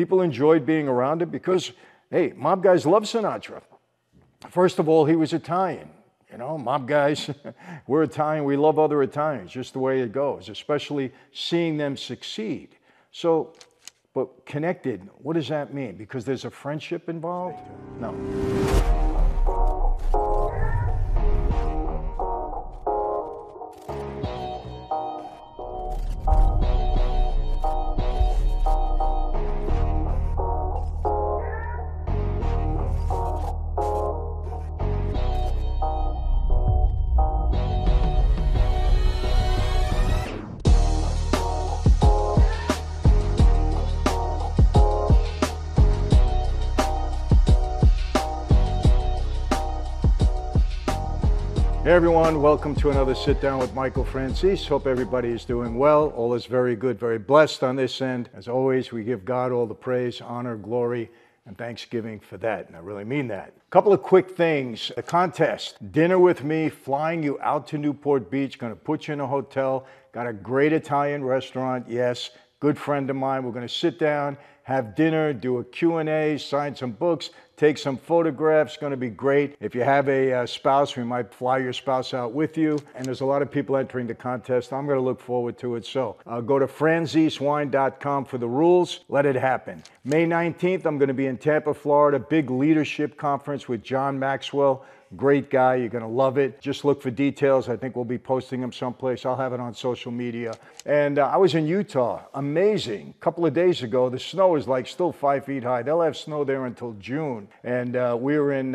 People enjoyed being around him because, hey, mob guys love Sinatra. First of all, he was Italian. You know, mob guys, we're Italian, we love other Italians, just the way it goes, especially seeing them succeed. So, but connected, what does that mean? Because there's a friendship involved? No. Hey everyone, welcome to another Sit Down with Michael Franzese. Hope everybody is doing well. All is very good, very blessed on this end. As always, we give God all the praise, honor, glory, and thanksgiving for that. And I really mean that. A couple of quick things. The contest, Dinner With Me, flying you out to Newport Beach, going to put you in a hotel. Got a great Italian restaurant, yes. Good friend of mine. We're going to sit down, have dinner, do a Q&A, sign some books, take some photographs. It's going to be great. If you have a spouse, we might fly your spouse out with you. And there's a lot of people entering the contest. I'm going to look forward to it. So go to FranzeseWine.com for the rules. Let it happen. May 19th, I'm going to be in Tampa, Florida. Big leadership conference with John Maxwell. Great guy. You're going to love it. Just look for details. I think we'll be posting them someplace. I'll have it on social media. And I was in Utah. Amazing. A couple of days ago, the snow is like still 5 feet high. They'll have snow there until June. And we were in,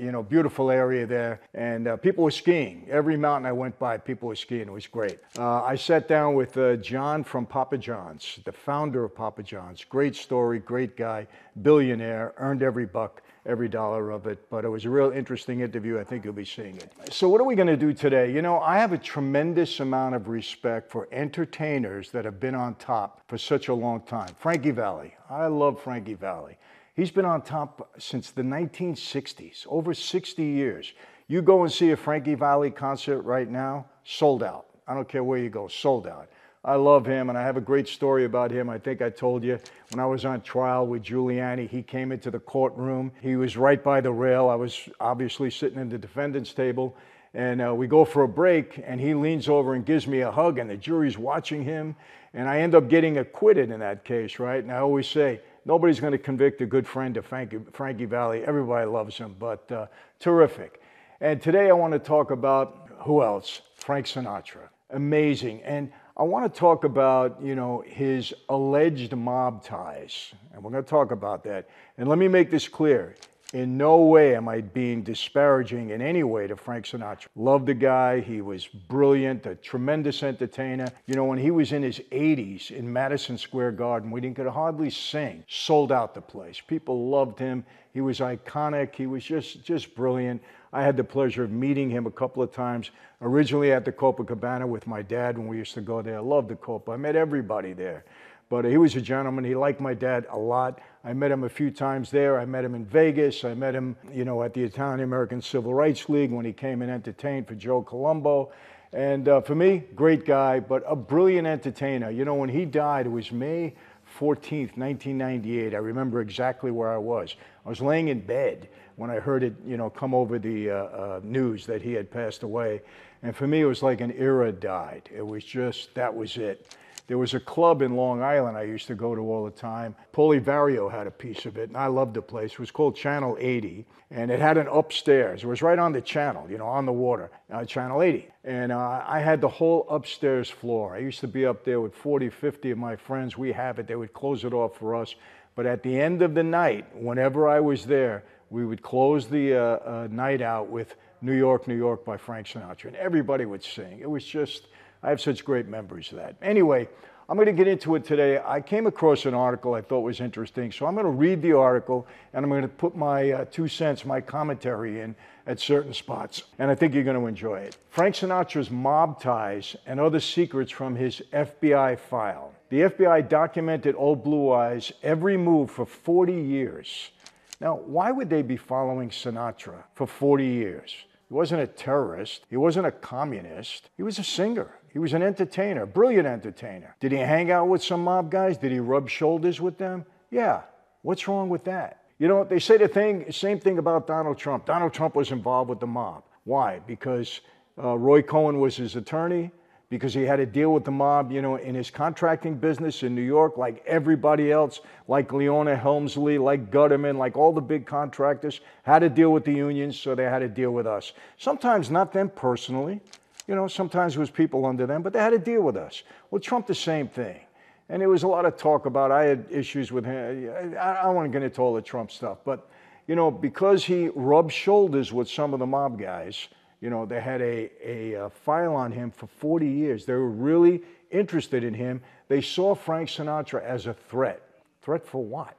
you know, beautiful area there. And people were skiing. Every mountain I went by, people were skiing. It was great. I sat down with John from Papa John's, the founder of Papa John's. Great story. Great guy. Billionaire. Earned every buck, every dollar of it, but it was a real interesting interview. I think you'll be seeing it. So what are we going to do today? You know, I have a tremendous amount of respect for entertainers that have been on top for such a long time. Frankie Valli. I love Frankie Valli. He's been on top since the 1960s, over 60 years. You go and see a Frankie Valli concert right now, sold out. I don't care where you go, sold out. I love him, and I have a great story about him. I think I told you when I was on trial with Giuliani, he came into the courtroom. He was right by the rail. I was obviously sitting in the defendant's table, and we go for a break, and he leans over and gives me a hug, and the jury's watching him, and I end up getting acquitted in that case, right? And I always say, nobody's going to convict a good friend of Frankie Valli. Everybody loves him, but terrific. And today I want to talk about, who else? Frank Sinatra. Amazing. And I want to talk about, you know, his alleged mob ties, and we're going to talk about that. And let me make this clear. In no way am I being disparaging in any way to Frank Sinatra. Loved the guy. He was brilliant, a tremendous entertainer. You know, when he was in his 80s in Madison Square Garden, we could hardly sing. Sold out the place. People loved him. He was iconic. He was just brilliant. I had the pleasure of meeting him a couple of times, originally at the Copa Cabana with my dad when we used to go there. I loved the Copa. I met everybody there. But he was a gentleman. He liked my dad a lot. I met him a few times there. I met him in Vegas. I met him, you know, at the Italian-American Civil Rights League when he came and entertained for Joe Colombo. And for me, great guy, but a brilliant entertainer. You know, when he died, it was May 14th, 1998. I remember exactly where I was. I was laying in bed when I heard it, you know, come over the news that he had passed away. And for me, it was like an era died. It was just, that was it. There was a club in Long Island I used to go to all the time. Polivario had a piece of it, and I loved the place. It was called Channel 80, and it had an upstairs. It was right on the channel, you know, on the water, Channel 80. And I had the whole upstairs floor. I used to be up there with 40, 50 of my friends. We have it. They would close it off for us. But at the end of the night, whenever I was there, we would close the night out with New York, New York by Frank Sinatra, and everybody would sing. It was just... I have such great memories of that. Anyway, I'm going to get into it today. I came across an article I thought was interesting, so I'm going to read the article, and I'm going to put my 2 cents, my commentary in at certain spots, and I think you're going to enjoy it. Frank Sinatra's mob ties and other secrets from his FBI file. The FBI documented Old Blue Eyes' every move for 40 years. Now, why would they be following Sinatra for 40 years? He wasn't a terrorist. He wasn't a communist. He was a singer. He was an entertainer, brilliant entertainer. Did he hang out with some mob guys? Did he rub shoulders with them? Yeah, what's wrong with that? You know, they say the same thing about Donald Trump. Donald Trump was involved with the mob. Why? Because Roy Cohen was his attorney, because he had to deal with the mob, you know, in his contracting business in New York, like everybody else, like Leona Helmsley, like Guterman, like all the big contractors, had to deal with the unions, so they had to deal with us. Sometimes not them personally, you know, sometimes it was people under them, but they had to deal with us. Well, Trump, the same thing. And there was a lot of talk about, I had issues with him. I don't want to get into all the Trump stuff, but, you know, because he rubbed shoulders with some of the mob guys, you know, they had a file on him for 40 years. They were really interested in him. They saw Frank Sinatra as a threat. Threat for what?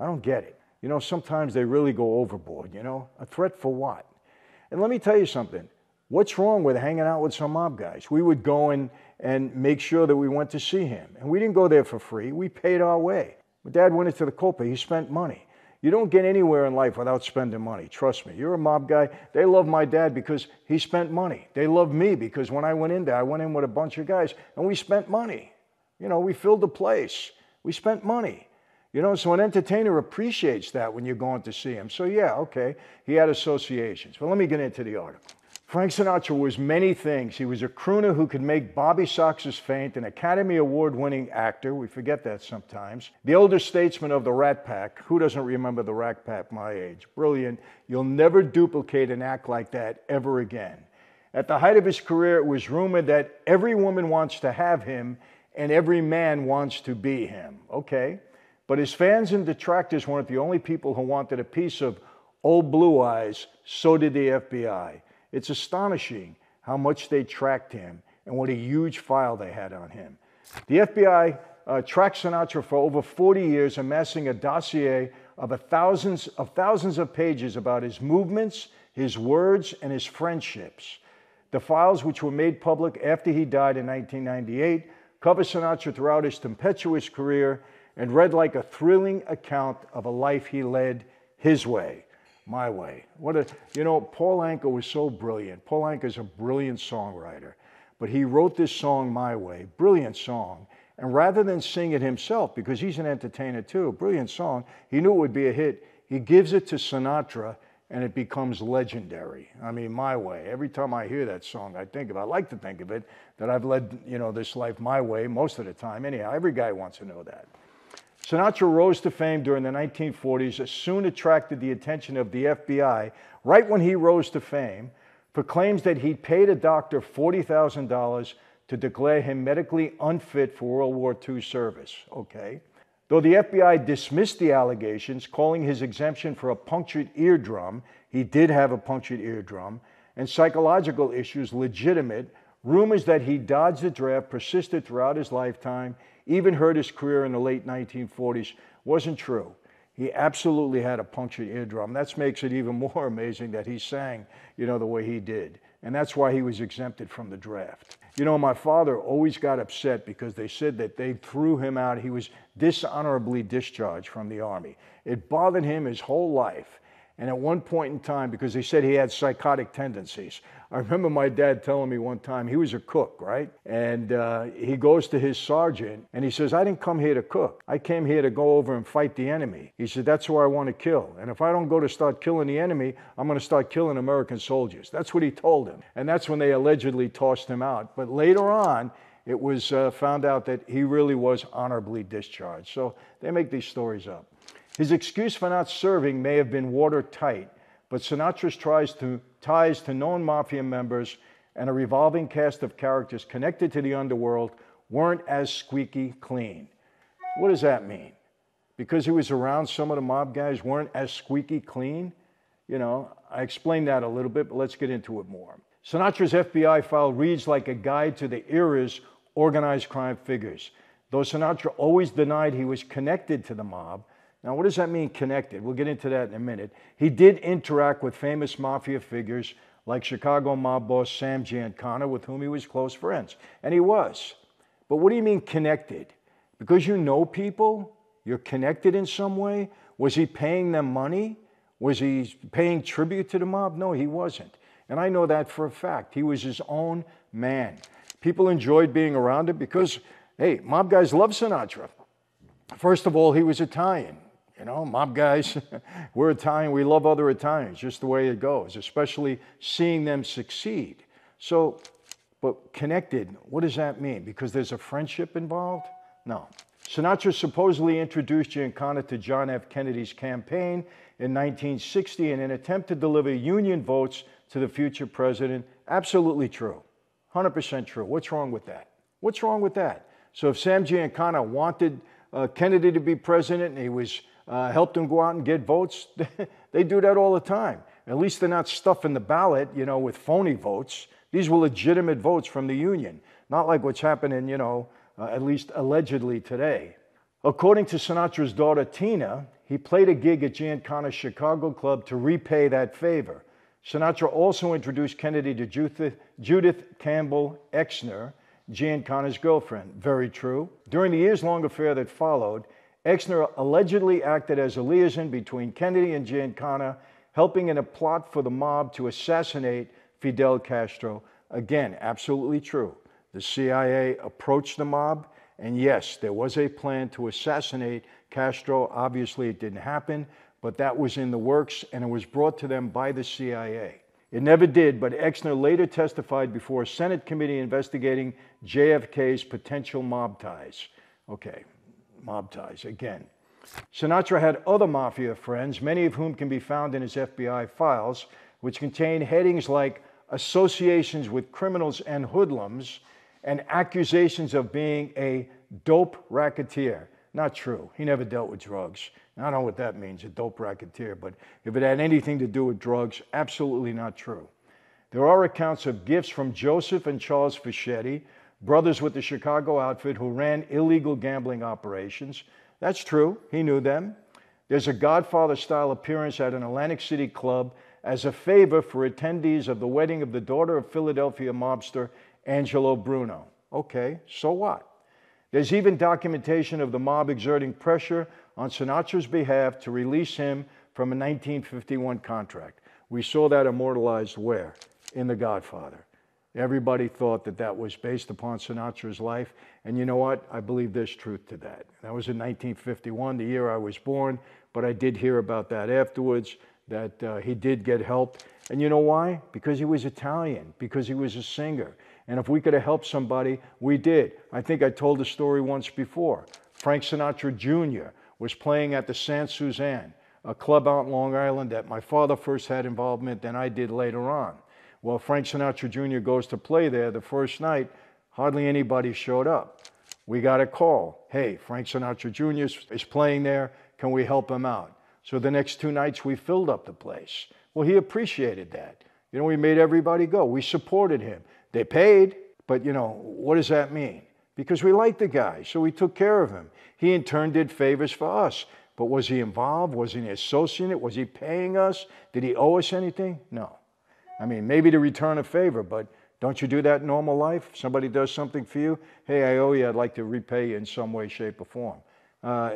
I don't get it. You know, sometimes they really go overboard, you know? A threat for what? And let me tell you something. What's wrong with hanging out with some mob guys? We would go and make sure that we went to see him. And we didn't go there for free. We paid our way. My dad went into the Copa. He spent money. You don't get anywhere in life without spending money. Trust me. You're a mob guy. They love my dad because he spent money. They love me because when I went in there, I went in with a bunch of guys and we spent money. You know, we filled the place. We spent money. You know, so an entertainer appreciates that when you're going to see him. So yeah, okay, he had associations. But let me get into the article. Frank Sinatra was many things. He was a crooner who could make Bobby Sox's faint, an Academy Award-winning actor. We forget that sometimes. The older statesman of the Rat Pack. Who doesn't remember the Rat Pack my age? Brilliant. You'll never duplicate an act like that ever again. At the height of his career, it was rumored that every woman wants to have him and every man wants to be him. Okay. But his fans and detractors weren't the only people who wanted a piece of old Blue Eyes. So did the FBI. It's astonishing how much they tracked him and what a huge file they had on him. The FBI tracked Sinatra for over 40 years, amassing a dossier of thousands of pages about his movements, his words, and his friendships. The files, which were made public after he died in 1998, cover Sinatra throughout his tempestuous career and read like a thrilling account of a life he led his way. My way. You know, Paul Anka was so brilliant. Paul Anka's a brilliant songwriter, but he wrote this song, My Way, brilliant song. And rather than sing it himself, because he's an entertainer too, brilliant song, he knew it would be a hit. He gives it to Sinatra and it becomes legendary. I mean, My Way. Every time I hear that song, I think of it. I like to think of it, that I've led, you know, this life my way most of the time. Anyhow, every guy wants to know that. Sinatra rose to fame during the 1940s, soon attracted the attention of the FBI right when he rose to fame for claims that he paid a doctor $40,000 to declare him medically unfit for World War II service. Okay. Though the FBI dismissed the allegations, calling his exemption for a punctured eardrum, he did have a punctured eardrum, and psychological issues legitimate, rumors that he dodged the draft persisted throughout his lifetime, even hurt his career in the late 1940s, wasn't true. He absolutely had a punctured eardrum. That makes it even more amazing that he sang, you know, the way he did. And that's why he was exempted from the draft. You know, my father always got upset because they said that they threw him out. He was dishonorably discharged from the Army. It bothered him his whole life. And at one point in time, because they said he had psychotic tendencies. I remember my dad telling me one time, he was a cook, right? And he goes to his sergeant and he says, I didn't come here to cook. I came here to go over and fight the enemy. He said, that's who I want to kill. And if I don't go to start killing the enemy, I'm going to start killing American soldiers. That's what he told him. And that's when they allegedly tossed him out. But later on, it was found out that he really was honorably discharged. So they make these stories up. His excuse for not serving may have been watertight, but Sinatra's ties to known mafia members and a revolving cast of characters connected to the underworld weren't as squeaky clean. What does that mean? Because he was around some of the mob guys weren't as squeaky clean? You know, I explained that a little bit, but let's get into it more. Sinatra's FBI file reads like a guide to the era's organized crime figures. Though Sinatra always denied he was connected to the mob. Now, what does that mean, connected? We'll get into that in a minute. He did interact with famous mafia figures like Chicago mob boss Sam Giancana, with whom he was close friends. And he was. But what do you mean connected? Because you know people? You're connected in some way? Was he paying them money? Was he paying tribute to the mob? No, he wasn't. And I know that for a fact. He was his own man. People enjoyed being around him because, hey, mob guys love Sinatra. First of all, he was Italian. You know, mob guys, we're Italian, we love other Italians, just the way it goes, especially seeing them succeed. So, but connected, what does that mean? Because there's a friendship involved? No. Sinatra supposedly introduced Giancana to John F. Kennedy's campaign in 1960 in an attempt to deliver union votes to the future president. Absolutely true. 100% true. What's wrong with that? What's wrong with that? So if Sam Giancana wanted Kennedy to be president and he was helped him go out and get votes, they do that all the time. At least they're not stuffing the ballot, you know, with phony votes. These were legitimate votes from the union, not like what's happening, you know, at least allegedly today. According to Sinatra's daughter, Tina, he played a gig at Giancana's Chicago club to repay that favor. Sinatra also introduced Kennedy to Judith Campbell Exner, Giancana's girlfriend. Very true. During the years-long affair that followed, Exner allegedly acted as a liaison between Kennedy and Giancana, helping in a plot for the mob to assassinate Fidel Castro. Again, absolutely true. The CIA approached the mob, and yes, there was a plan to assassinate Castro. Obviously, it didn't happen, but that was in the works, and it was brought to them by the CIA. It never did, but Exner later testified before a Senate committee investigating JFK's potential mob ties. Okay, mob ties again. Sinatra had other mafia friends, many of whom can be found in his FBI files, which contain headings like associations with criminals and hoodlums and accusations of being a dope racketeer. Not true. He never dealt with drugs. I don't know what that means, a dope racketeer, but if it had anything to do with drugs, absolutely not true. There are accounts of gifts from Joseph and Charles Fischetti, brothers with the Chicago outfit who ran illegal gambling operations. That's true. He knew them. There's a Godfather-style appearance at an Atlantic City club as a favor for attendees of the wedding of the daughter of Philadelphia mobster Angelo Bruno. Okay, so what? There's even documentation of the mob exerting pressure on Sinatra's behalf to release him from a 1951 contract. We saw that immortalized where? In The Godfather. Everybody thought that that was based upon Sinatra's life, and you know what? I believe there's truth to that. That was in 1951, the year I was born, but I did hear about that afterwards, that he did get helped. And you know why? Because he was Italian, because he was a singer. And if we could have helped somebody, we did. I think I told the story once before. Frank Sinatra Jr. was playing at the San Suzanne, a club out in Long Island that my father first had involvement, then I did later on. Well, Frank Sinatra Jr. goes to play there the first night. Hardly anybody showed up. We got a call. Hey, Frank Sinatra Jr. is playing there. Can we help him out? So the next two nights, we filled up the place. Well, he appreciated that. You know, we made everybody go. We supported him. They paid, but, you know, what does that mean? Because we liked the guy, so we took care of him. He, in turn, did favors for us. But was he involved? Was he an associate? Was he paying us? Did he owe us anything? No. I mean, maybe to return a favor, but don't you do that in normal life? Somebody does something for you. Hey, I owe you. I'd like to repay you in some way, shape, or form.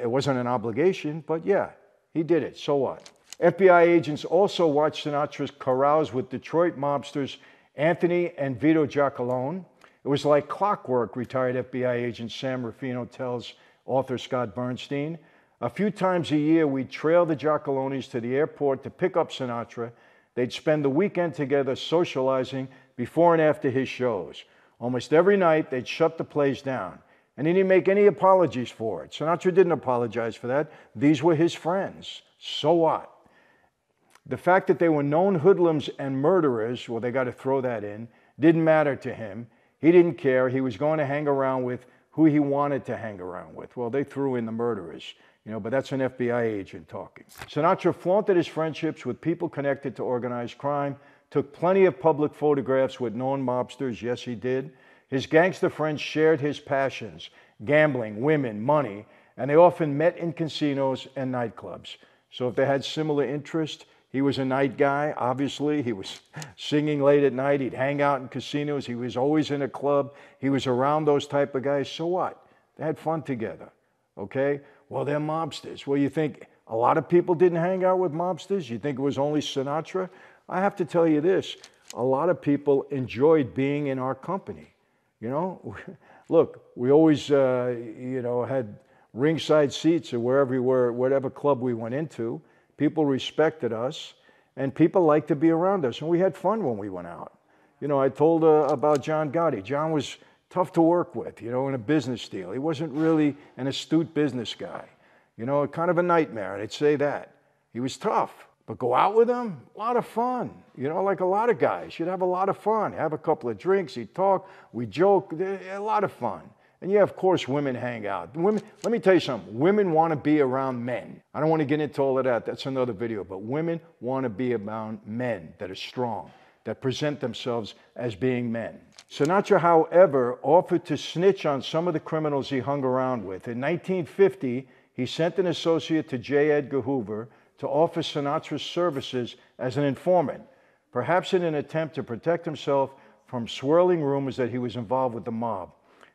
It wasn't an obligation, but yeah, he did it. So what? FBI agents also watched Sinatra's carouse with Detroit mobsters Anthony and Vito Giacalone. It was like clockwork, retired FBI agent Sam Rufino tells author Scott Bernstein. A few times a year, we'd trail the Giacalones to the airport to pick up Sinatra. They'd spend the weekend together socializing before and after his shows. Almost every night, they'd shut the place down. And he didn't make any apologies for it. Sinatra didn't apologize for that. These were his friends. So what? The fact that they were known hoodlums and murderers, well, they got to throw that in, didn't matter to him. He didn't care. He was going to hang around with who he wanted to hang around with. Well, they threw in the murderers, you know, but that's an FBI agent talking. Sinatra flaunted his friendships with people connected to organized crime, took plenty of public photographs with known mobsters. Yes, he did. His gangster friends shared his passions, gambling, women, money, and they often met in casinos and nightclubs. So if they had similar interests, he was a night guy, obviously. He was singing late at night. He'd hang out in casinos. He was always in a club. He was around those type of guys. So what? They had fun together, okay? Well, they're mobsters. Well, you think a lot of people didn't hang out with mobsters? You think it was only Sinatra? I have to tell you this. A lot of people enjoyed being in our company, you know? Look, we always, you know, had ringside seats or wherever we were, whatever club we went into. People respected us, and people liked to be around us, and we had fun when we went out. You know, I told about John Gotti. John was tough to work with, you know, in a business deal. He wasn't really an astute business guy. You know, kind of a nightmare, I'd say that. He was tough, but go out with him, a lot of fun. You know, like a lot of guys, you'd have a lot of fun. Have a couple of drinks, he'd talk, we joke, a lot of fun. And yeah, of course, women hang out. Women, let me tell you something, women want to be around men. I don't want to get into all of that, that's another video, but women want to be around men that are strong, that present themselves as being men. Sinatra, however, offered to snitch on some of the criminals he hung around with. In 1950, he sent an associate to J. Edgar Hoover to offer Sinatra's services as an informant, perhaps in an attempt to protect himself from swirling rumors that he was involved with the mob.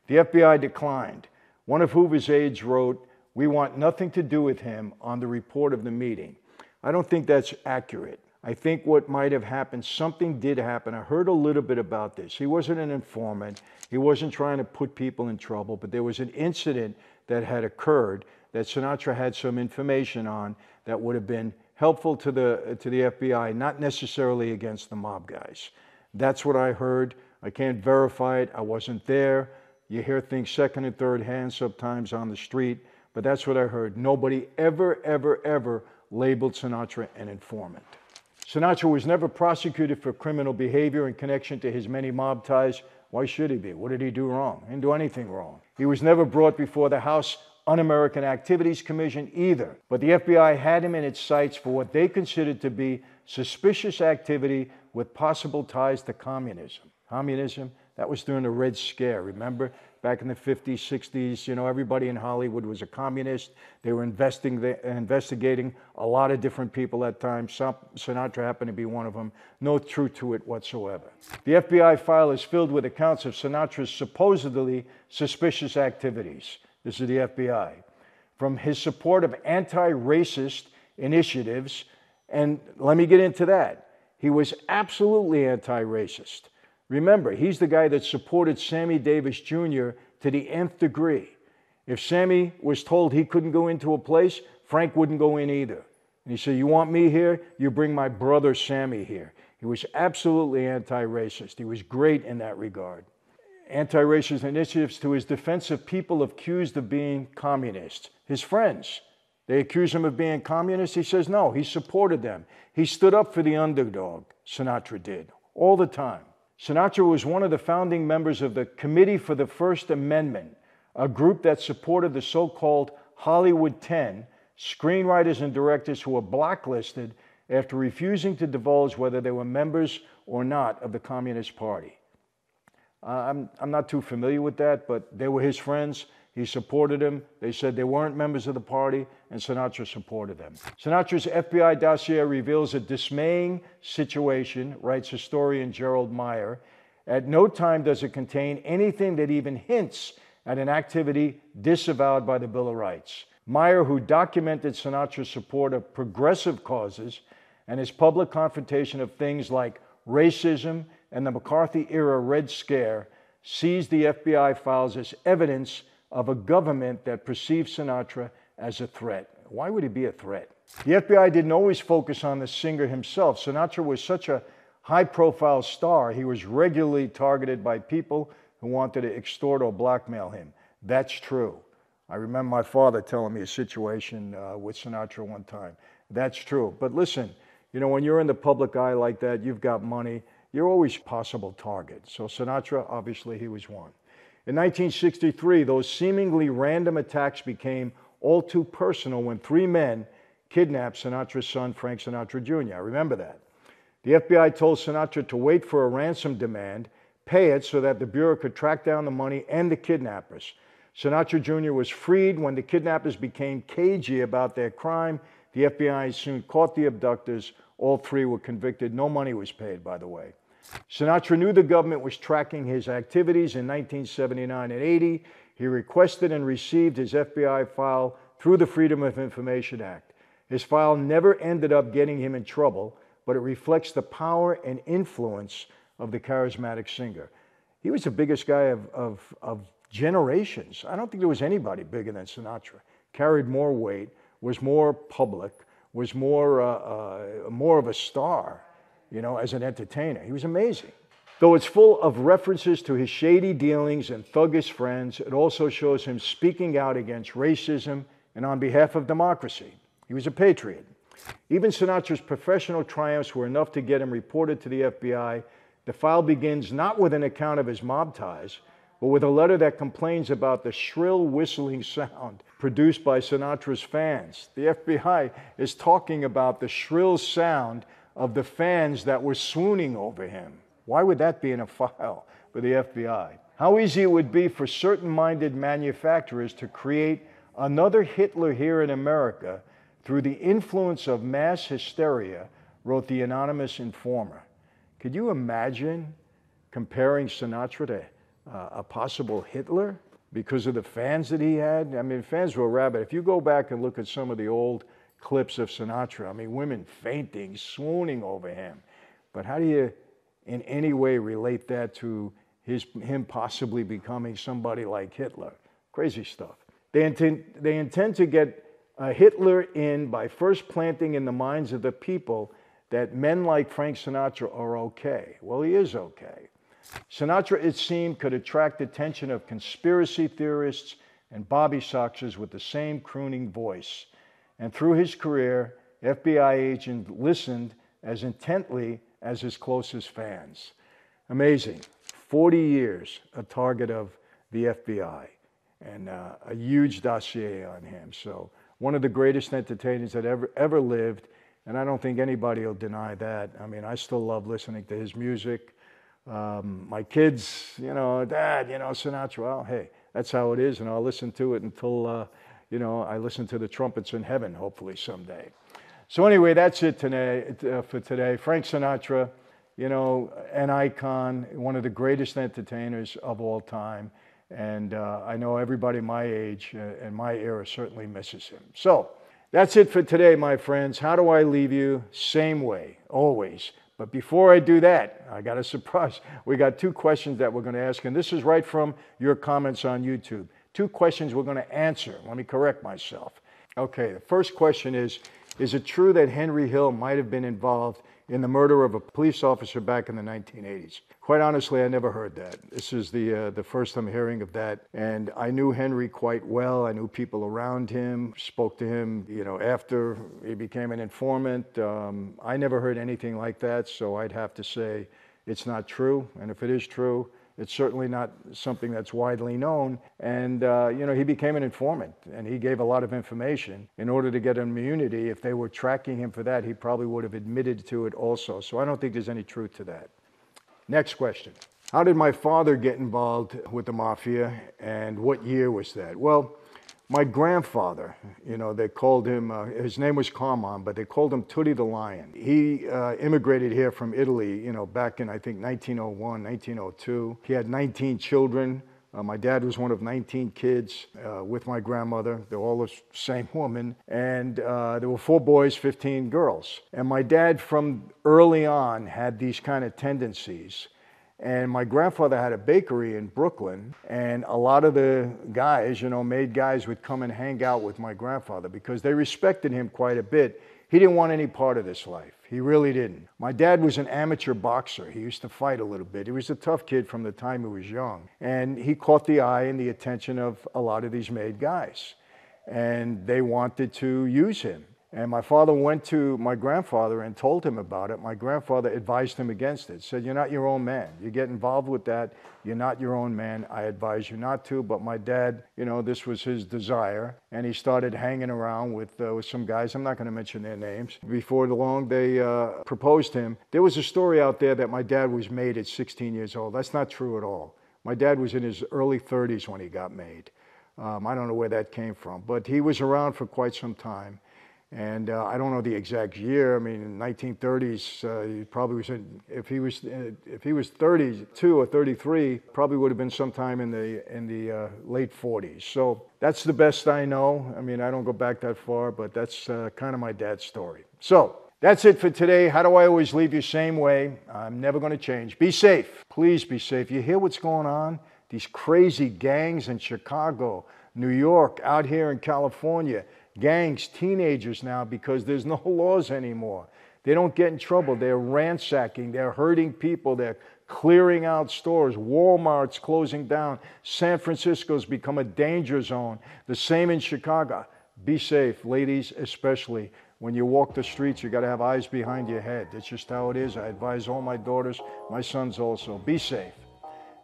The FBI declined. One of Hoover's aides wrote, "We want nothing to do with him," on the report of the meeting. I don't think that's accurate. I think what might have happened, something did happen. I heard a little bit about this. He wasn't an informant. He wasn't trying to put people in trouble, but there was an incident that had occurred that Sinatra had some information on that would have been helpful to the FBI, not necessarily against the mob guys. That's what I heard. I can't verify it. I wasn't there. You hear things second and third hand sometimes on the street, but that's what I heard. Nobody ever, ever, ever labeled Sinatra an informant. Sinatra was never prosecuted for criminal behavior in connection to his many mob ties. Why should he be? What did he do wrong? He didn't do anything wrong. He was never brought before the House Un-American Activities Commission either, but the FBI had him in its sights for what they considered to be suspicious activity with possible ties to communism. Communism, that was during the Red Scare, remember? Back in the 50s, 60s, you know, everybody in Hollywood was a communist. They were investigating a lot of different people at times. Sinatra happened to be one of them. No truth to it whatsoever. The FBI file is filled with accounts of Sinatra's supposedly suspicious activities. This is the FBI. From his support of anti-racist initiatives, and let me get into that. He was absolutely anti-racist. Remember, he's the guy that supported Sammy Davis Jr. to the nth degree. If Sammy was told he couldn't go into a place, Frank wouldn't go in either. And he said, "You want me here? You bring my brother Sammy here." He was absolutely anti-racist. He was great in that regard. Anti-racist initiatives to his defense of people accused of being communists. His friends, they accuse him of being communists. He says, no, he supported them. He stood up for the underdog, Sinatra did, all the time. Sinatra was one of the founding members of the Committee for the First Amendment, a group that supported the so-called Hollywood 10, screenwriters and directors who were blacklisted after refusing to divulge whether they were members or not of the Communist Party. I'm not too familiar with that, but they were his friends. He supported them. They said they weren't members of the party, and Sinatra supported them. Sinatra's FBI dossier reveals a dismaying situation, writes historian Gerald Meyer. At no time does it contain anything that even hints at an activity disavowed by the Bill of Rights. Meyer, who documented Sinatra's support of progressive causes and his public confrontation of things like racism and the McCarthy-era Red Scare, sees the FBI files as evidence of a government that perceived Sinatra as a threat. Why would he be a threat? The FBI didn't always focus on the singer himself. Sinatra was such a high-profile star, he was regularly targeted by people who wanted to extort or blackmail him. That's true. I remember my father telling me a situation with Sinatra one time. That's true. But listen, you know, when you're in the public eye like that, you've got money, you're always a possible target. So Sinatra, obviously, he was one. In 1963, those seemingly random attacks became all too personal when three men kidnapped Sinatra's son, Frank Sinatra Jr. I remember that. The FBI told Sinatra to wait for a ransom demand, pay it so that the Bureau could track down the money and the kidnappers. Sinatra Jr. was freed when the kidnappers became cagey about their crime. The FBI soon caught the abductors. All three were convicted. No money was paid, by the way. Sinatra knew the government was tracking his activities in 1979 and 80. He requested and received his FBI file through the Freedom of Information Act. His file never ended up getting him in trouble, but it reflects the power and influence of the charismatic singer. He was the biggest guy of generations. I don't think there was anybody bigger than Sinatra. Carried more weight, was more public, was more of a star, you know, as an entertainer. He was amazing. Though it's full of references to his shady dealings and thuggish friends, it also shows him speaking out against racism and on behalf of democracy. He was a patriot. Even Sinatra's professional triumphs were enough to get him reported to the FBI. The file begins not with an account of his mob ties, but with a letter that complains about the shrill whistling sound produced by Sinatra's fans. The FBI is talking about the shrill sound of the fans that were swooning over him. Why would that be in a file for the FBI? How easy it would be for certain-minded manufacturers to create another Hitler here in America through the influence of mass hysteria, wrote the anonymous informer. Could you imagine comparing Sinatra to a possible Hitler because of the fans that he had? I mean, fans were rabid. If you go back and look at some of the old clips of Sinatra, I mean, women fainting, swooning over him. But how do you in any way relate that to him possibly becoming somebody like Hitler? Crazy stuff. They intend to get Hitler in by first planting in the minds of the people that men like Frank Sinatra are okay. Well, he is okay. Sinatra, it seemed, could attract the attention of conspiracy theorists and bobby soxers with the same crooning voice. And through his career, FBI agents listened as intently as his closest fans. Amazing. 40 years a target of the FBI, and a huge dossier on him. So one of the greatest entertainers that ever lived, and I don't think anybody will deny that. I mean, I still love listening to his music. My kids, you know, Dad, you know, Sinatra. Well, hey, that's how it is, and I'll listen to it until, you know, I listen to the trumpets in heaven, hopefully someday. So anyway, that's it today, for today. Frank Sinatra, you know, an icon, one of the greatest entertainers of all time. And I know everybody my age and my era certainly misses him. So that's it for today, my friends. How do I leave you? Same way, always. But before I do that, I got a surprise. We got two questions that we're going to ask, and this is right from your comments on YouTube. Two questions we're going to answer. Let me correct myself. Okay, the first question is it true that Henry Hill might have been involved in the murder of a police officer back in the 1980s? Quite honestly, I never heard that. This is the first I'm hearing of that. And I knew Henry quite well. I knew people around him, spoke to him, you know, after he became an informant. I never heard anything like that, so I'd have to say it's not true. And if it is true, it's certainly not something that's widely known. And, you know, he became an informant, and he gave a lot of information in order to get immunity. If they were tracking him for that, he probably would have admitted to it also. So I don't think there's any truth to that. Next question. How did my father get involved with the mafia, and what year was that? Well, my grandfather, you know, they called him, his name was Carmine, but they called him Tutti the Lion. He immigrated here from Italy, you know, back in, I think, 1901, 1902. He had 19 children. My dad was one of 19 kids with my grandmother. They're all the same woman. And there were 4 boys, 15 girls. And my dad, from early on, had these kind of tendencies. And my grandfather had a bakery in Brooklyn, and a lot of the guys, you know, made guys would come and hang out with my grandfather because they respected him quite a bit. He didn't want any part of this life. He really didn't. My dad was an amateur boxer. He used to fight a little bit. He was a tough kid from the time he was young. And he caught the eye and the attention of a lot of these made guys. And they wanted to use him. And my father went to my grandfather and told him about it. My grandfather advised him against it, said, you're not your own man. You get involved with that, you're not your own man. I advise you not to. But my dad, you know, this was his desire. And he started hanging around with some guys. I'm not going to mention their names. Before long, they proposed him. There was a story out there that my dad was made at 16 years old. That's not true at all. My dad was in his early 30s when he got made. I don't know where that came from, but he was around for quite some time. And I don't know the exact year. I mean, in the 1930s, he probably was in, if he was 32 or 33, probably would have been sometime in the late 40s. So that's the best I know. I mean, I don't go back that far, but that's kind of my dad's story. So that's it for today. How do I always leave you? Same way? I'm never going to change. Be safe. Please be safe. You hear what's going on? these crazy gangs in Chicago, New York, out here in California. Gangs, teenagers now, because there's no laws anymore. They don't get in trouble. They're ransacking. They're hurting people. They're clearing out stores. Walmart's closing down. San Francisco's become a danger zone. The same in Chicago. Be safe, ladies especially. When you walk the streets, you got to have eyes behind your head. That's just how it is. I advise all my daughters, my sons also. Be safe.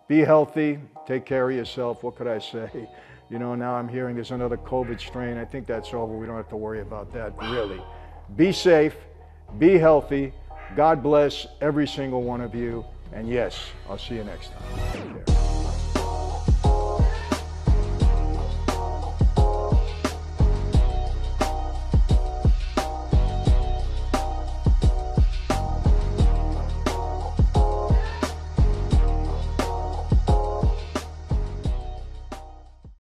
Be healthy. Take care of yourself. What could I say? You know, now I'm hearing there's another COVID strain. I think that's over. We don't have to worry about that, really. Be safe. Be healthy. God bless every single one of you. And yes, I'll see you next time.